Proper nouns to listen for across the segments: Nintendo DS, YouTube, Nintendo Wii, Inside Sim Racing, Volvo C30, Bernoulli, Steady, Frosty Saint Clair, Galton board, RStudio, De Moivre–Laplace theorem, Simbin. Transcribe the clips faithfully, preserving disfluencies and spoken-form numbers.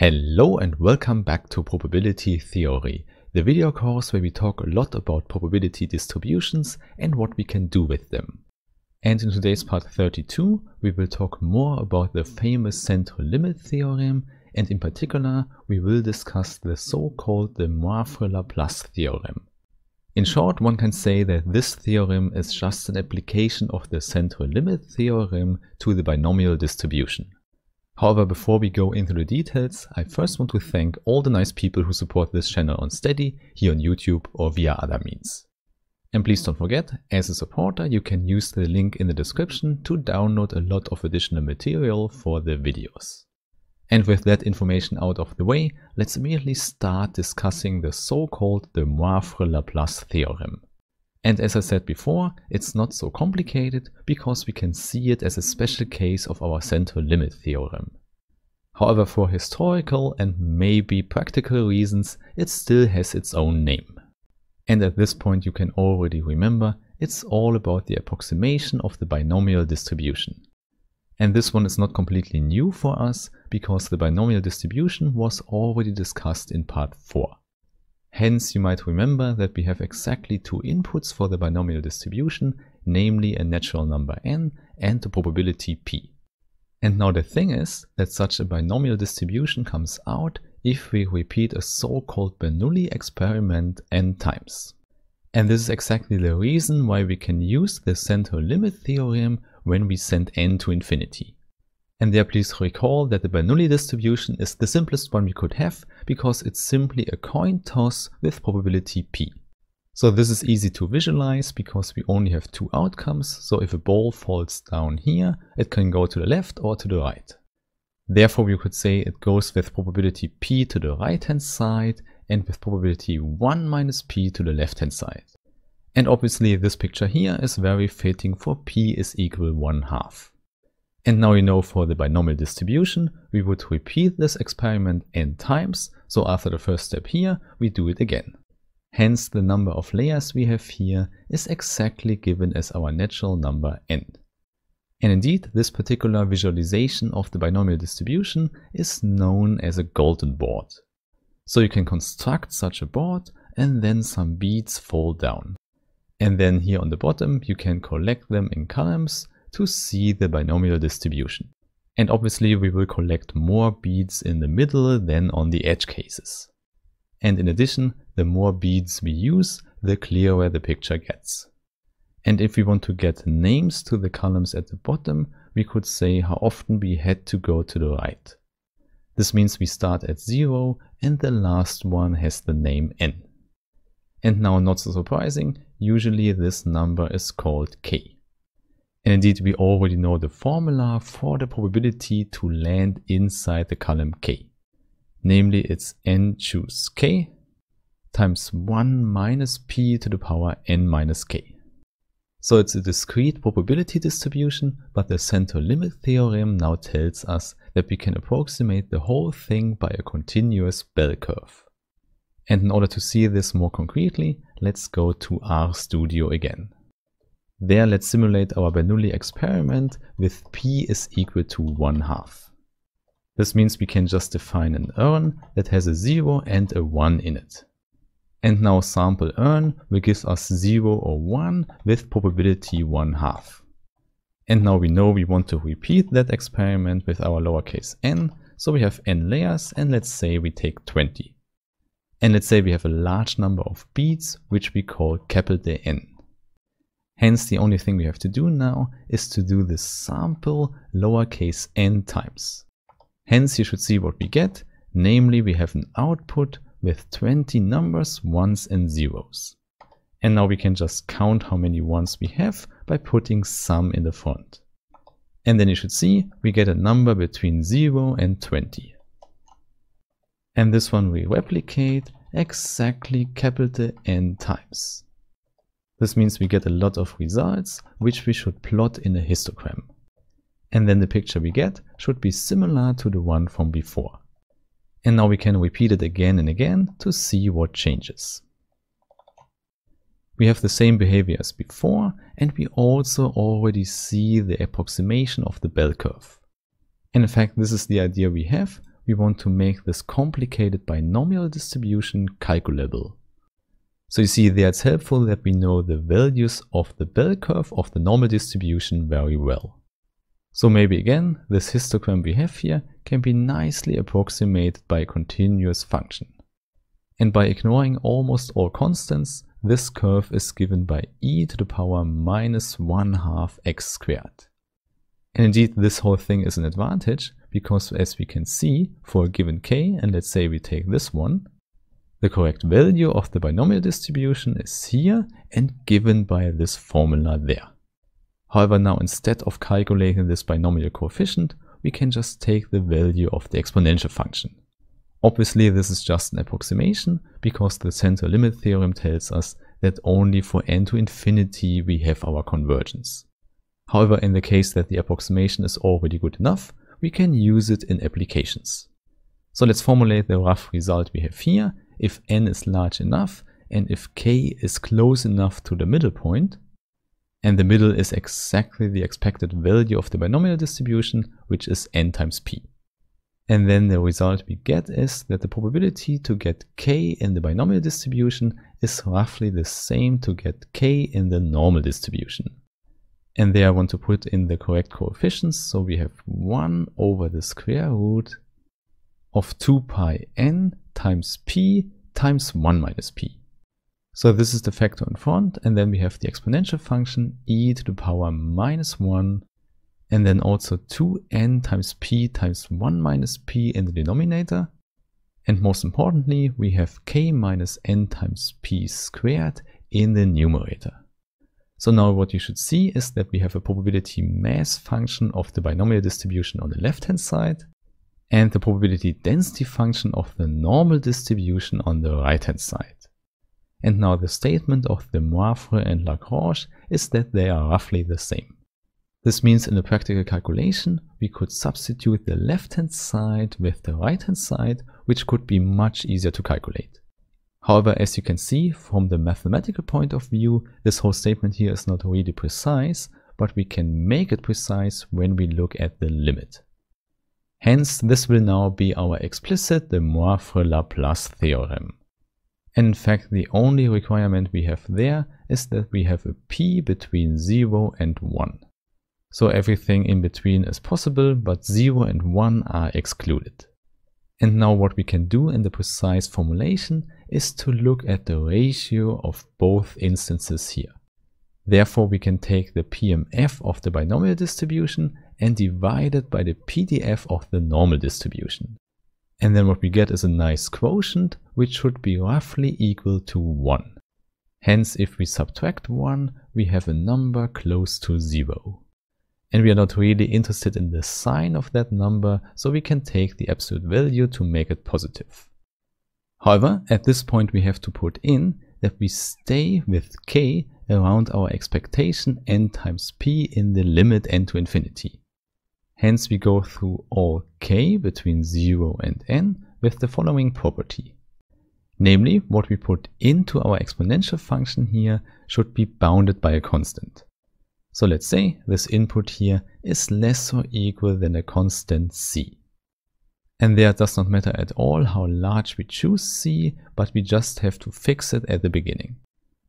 Hello and welcome back to Probability Theory, the video course where we talk a lot about probability distributions and what we can do with them. And in today's part thirty-two, we will talk more about the famous central limit theorem, and in particular, we will discuss the so-called De Moivre–Laplace theorem. In short, one can say that this theorem is just an application of the central limit theorem to the binomial distribution. However, before we go into the details, I first want to thank all the nice people who support this channel on Steady, here on YouTube or via other means. And please don't forget, as a supporter you can use the link in the description to download a lot of additional material for the videos. And with that information out of the way, let's immediately start discussing the so-called De Moivre–Laplace theorem. And as I said before, it's not so complicated because we can see it as a special case of our central limit theorem. However, for historical and maybe practical reasons, it still has its own name. And at this point you can already remember, it's all about the approximation of the binomial distribution. And this one is not completely new for us because the binomial distribution was already discussed in part four. Hence, you might remember that we have exactly two inputs for the binomial distribution, namely a natural number n and the probability p. And now the thing is that such a binomial distribution comes out if we repeat a so-called Bernoulli experiment n times. And this is exactly the reason why we can use the central limit theorem when we send n to infinity. And there please recall that the Bernoulli distribution is the simplest one we could have because it's simply a coin toss with probability p. So this is easy to visualize because we only have two outcomes, so if a ball falls down here, it can go to the left or to the right. Therefore we could say it goes with probability p to the right hand side and with probability one minus p to the left hand side. And obviously this picture here is very fitting for p is equal one half. And now you know for the binomial distribution, we would repeat this experiment n times, so after the first step here, we do it again. Hence the number of layers we have here is exactly given as our natural number n. And indeed, this particular visualization of the binomial distribution is known as a Galton board. So you can construct such a board and then some beads fall down. And then here on the bottom, you can collect them in columns to see the binomial distribution. And obviously we will collect more beads in the middle than on the edge cases. And in addition, the more beads we use, the clearer the picture gets. And if we want to get names to the columns at the bottom, we could say how often we had to go to the right. This means we start at zero and the last one has the name n. And now, not so surprising, usually this number is called k. And indeed, we already know the formula for the probability to land inside the column k. Namely, it's n choose k times one minus p to the power n minus k. So it's a discrete probability distribution, but the central limit theorem now tells us that we can approximate the whole thing by a continuous bell curve. And in order to see this more concretely, let's go to RStudio again. There, let's simulate our Bernoulli experiment with p is equal to one half. This means we can just define an urn that has a zero and a one in it. And now sample urn will give us zero or one with probability one half. And now we know we want to repeat that experiment with our lowercase n, so we have n layers and let's say we take twenty. And let's say we have a large number of beads which we call capital N. Hence, the only thing we have to do now is to do this sample lowercase n times. Hence, you should see what we get, namely we have an output with twenty numbers, ones and zeros. And now we can just count how many ones we have by putting sum in the front. And then you should see we get a number between zero and twenty. And this one we replicate exactly capital N times. This means we get a lot of results, which we should plot in a histogram. And then the picture we get should be similar to the one from before. And now we can repeat it again and again to see what changes. We have the same behavior as before, and we also already see the approximation of the bell curve. And in fact, this is the idea we have we want to make this complicated binomial distribution calculable. So you see there it's helpful that we know the values of the bell curve of the normal distribution very well. So maybe again, this histogram we have here can be nicely approximated by a continuous function. And by ignoring almost all constants, this curve is given by e to the power minus one half x squared. And indeed, this whole thing is an advantage because, as we can see, for a given k, and let's say we take this one, the correct value of the binomial distribution is here and given by this formula there. However, now instead of calculating this binomial coefficient, we can just take the value of the exponential function. Obviously, this is just an approximation because the central limit theorem tells us that only for n to infinity we have our convergence. However, in the case that the approximation is already good enough, we can use it in applications. So let's formulate the rough result we have here. If n is large enough and if k is close enough to the middle point, and the middle is exactly the expected value of the binomial distribution, which is n times p. And then the result we get is that the probability to get k in the binomial distribution is roughly the same to get k in the normal distribution. And there I want to put in the correct coefficients, so we have one over the square root of two pi n times p times one minus p. So this is the factor in front, and then we have the exponential function e to the power minus one, and then also two n times p times one minus p in the denominator. And most importantly, we have k minus n times p squared in the numerator. So now what you should see is that we have a probability mass function of the binomial distribution on the left hand side, and the probability density function of the normal distribution on the right hand side. And now the statement of De Moivre and Lagrange is that they are roughly the same. This means in a practical calculation we could substitute the left hand side with the right hand side, which could be much easier to calculate. However, as you can see from the mathematical point of view, this whole statement here is not really precise, but we can make it precise when we look at the limit. Hence this will now be our explicit De Moivre–Laplace theorem. And in fact, the only requirement we have there is that we have a p between zero and one. So everything in between is possible, but zero and one are excluded. And now what we can do in the precise formulation is to look at the ratio of both instances here. Therefore, we can take the P M F of the binomial distribution and divide it by the P D F of the normal distribution. And then what we get is a nice quotient, which should be roughly equal to one. Hence, if we subtract one, we have a number close to zero. And we are not really interested in the sign of that number, so we can take the absolute value to make it positive. However, at this point we have to put in that we stay with k around our expectation n times p in the limit n to infinity. Hence we go through all k between zero and n with the following property. Namely, what we put into our exponential function here should be bounded by a constant. So let's say this input here is less or equal than a constant c. And there it does not matter at all how large we choose c, but we just have to fix it at the beginning.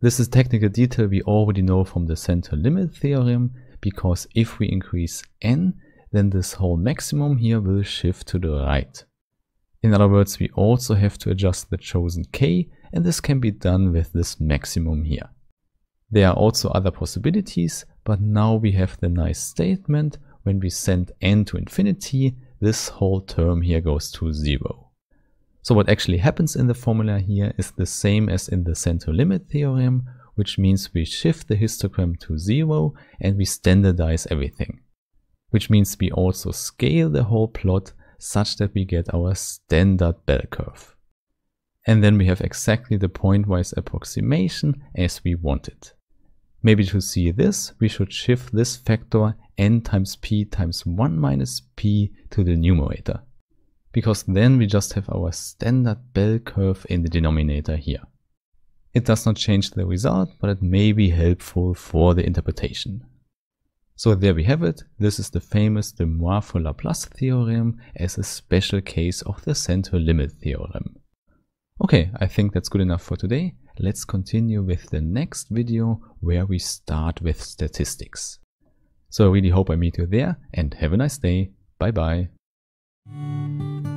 This is technical detail we already know from the central limit theorem, because if we increase n, then this whole maximum here will shift to the right. In other words, we also have to adjust the chosen k, and this can be done with this maximum here. There are also other possibilities, but now we have the nice statement: when we send n to infinity, this whole term here goes to zero. So what actually happens in the formula here is the same as in the central limit theorem, which means we shift the histogram to zero and we standardize everything. Which means we also scale the whole plot such that we get our standard bell curve. And then we have exactly the pointwise approximation as we wanted. Maybe to see this, we should shift this factor n times p times one minus p to the numerator, because then we just have our standard bell curve in the denominator here. It does not change the result, but it may be helpful for the interpretation. So there we have it. This is the famous De Moivre–Laplace theorem as a special case of the center limit theorem. Okay, I think that's good enough for today. Let's continue with the next video where we start with statistics. So I really hope I meet you there and have a nice day. Bye bye.